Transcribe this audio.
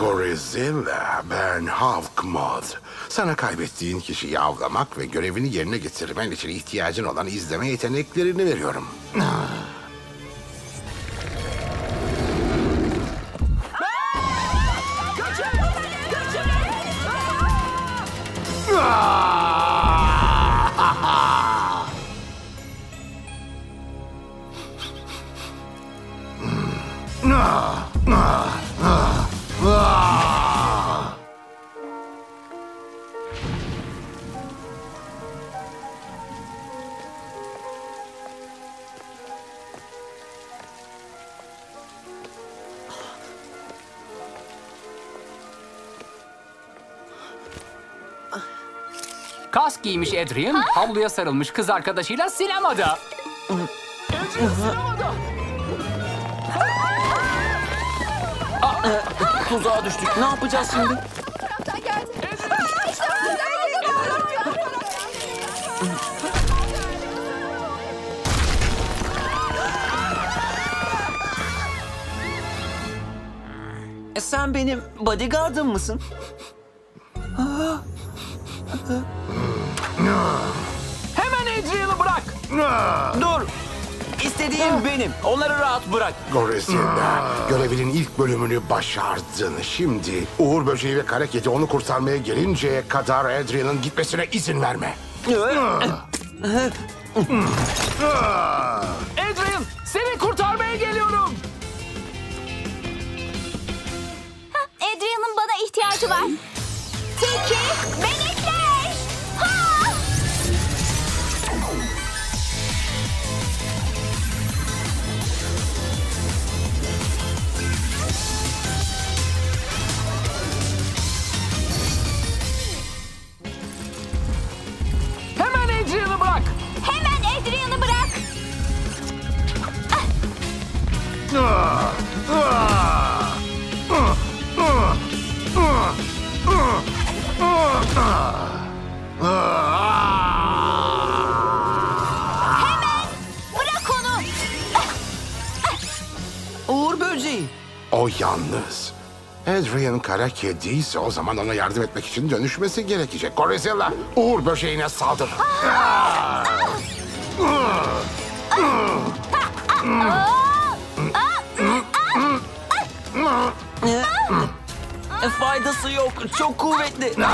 Gorizilla, ben Hawk Moth. Sana kaybettiğin kişiyi avlamak ve görevini yerine getirmen için ihtiyacın olan izleme yeteneklerini veriyorum. Kask giymiş Adrien, Pablo'ya sarılmış kız arkadaşıyla sinemada. Adrien sinemada! Tuzağa düştük. Ne yapacağız şimdi? Sen benim bodyguard'ım mısın? Hemen Adrien'i bırak. Dur. İstediğim benim. Onları rahat bırak. Gorizilla, görevinin ilk bölümünü başardın. Şimdi Uğur Böceği ve Kara Kedi onu kurtarmaya gelinceye kadar Adrien'in gitmesine izin verme. Adrien, seni kurtarmaya geliyorum. Adrien'in bana ihtiyacı var. Tilki, beni. Hemen bırak onu. Uğur Böceği. O yalnız. Adrien Kara Kedi ise o zaman ona yardım etmek için dönüşmesi gerekecek. Gorizilla, Uğur Böceği'ne saldır. Faydası yok. Çok kuvvetli.